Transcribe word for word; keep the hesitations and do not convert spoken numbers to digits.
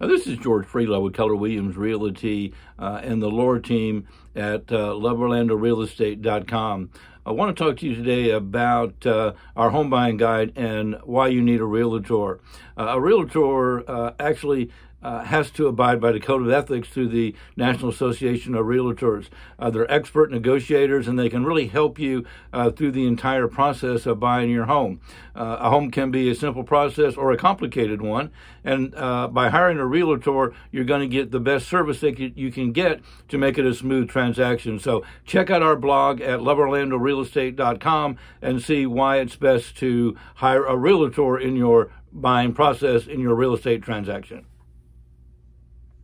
Now, this is George Freelo with Keller Williams Realty uh, and the L O R team at uh, Love Orlando Real Estate dot com. I want to talk to you today about uh, our home buying guide and why you need a realtor. Uh, a realtor uh, actually Uh, has to abide by the Code of Ethics through the National Association of Realtors. Uh, they're expert negotiators, and they can really help you uh, through the entire process of buying your home. Uh, a home can be a simple process or a complicated one, and uh, by hiring a realtor, you're going to get the best service that you can get to make it a smooth transaction. So check out our blog at Love Orlando Real Estate dot com and see why it's best to hire a realtor in your buying process in your real estate transaction.